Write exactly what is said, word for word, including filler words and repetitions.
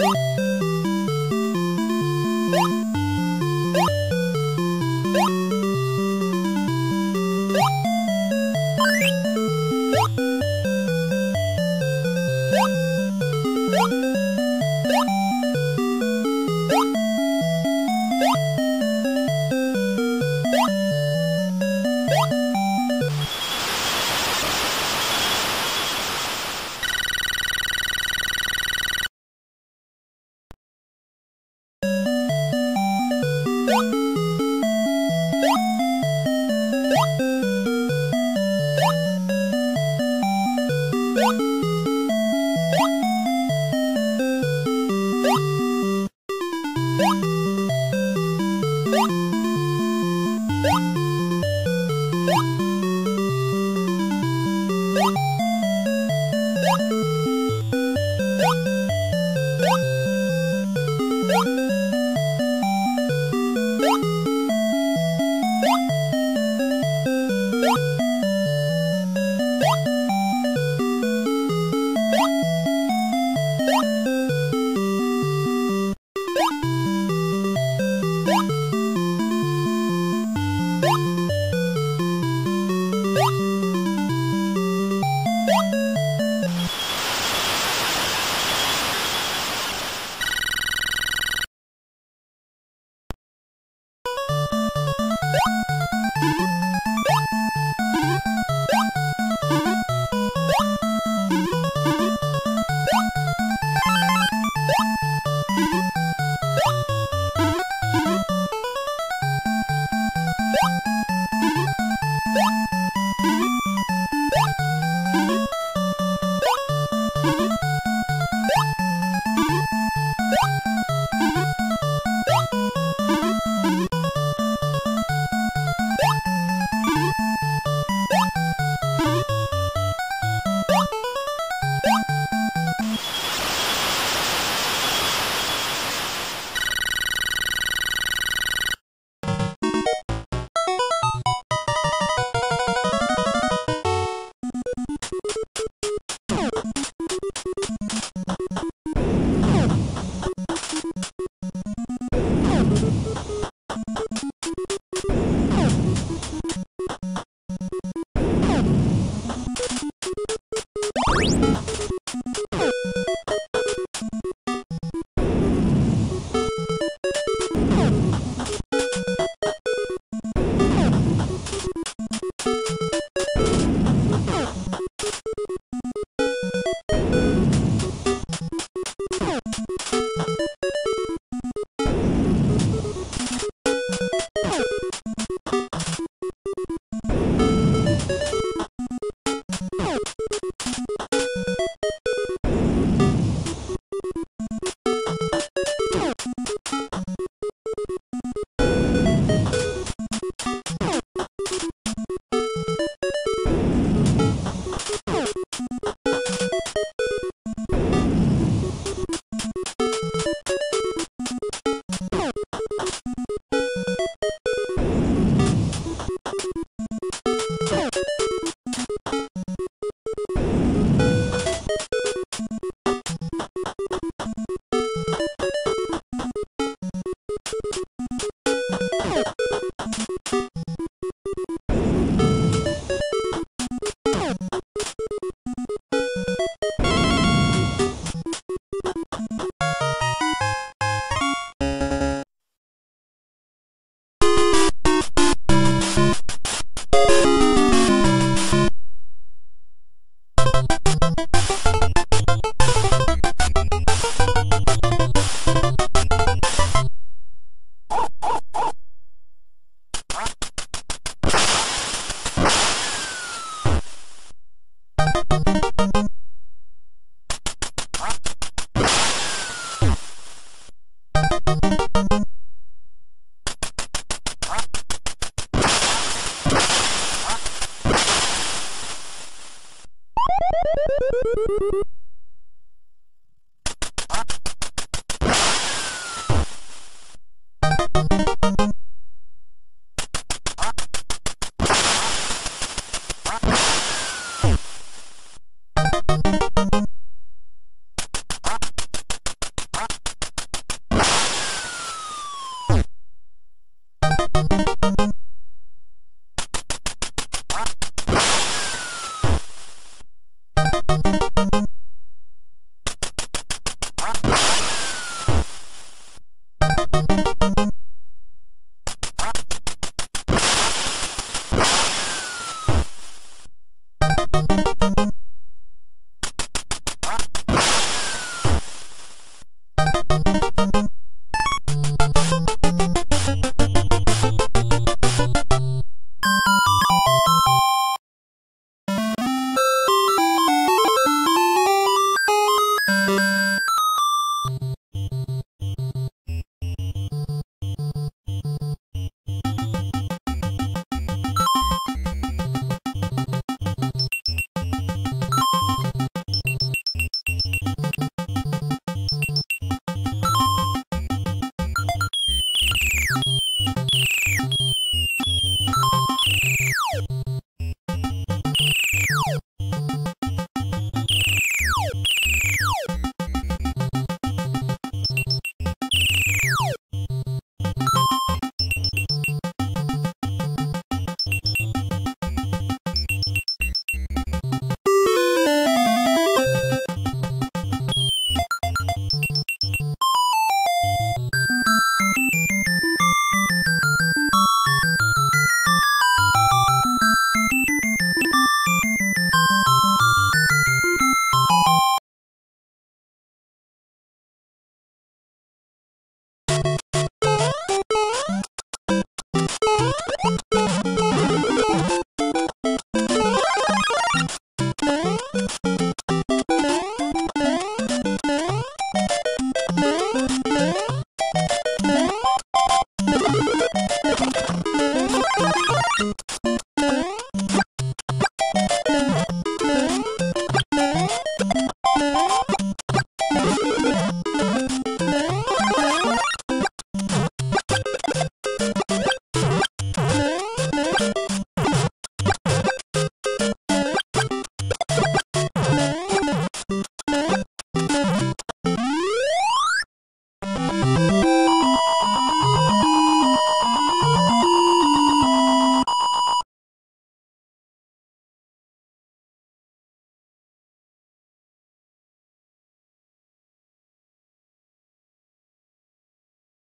What?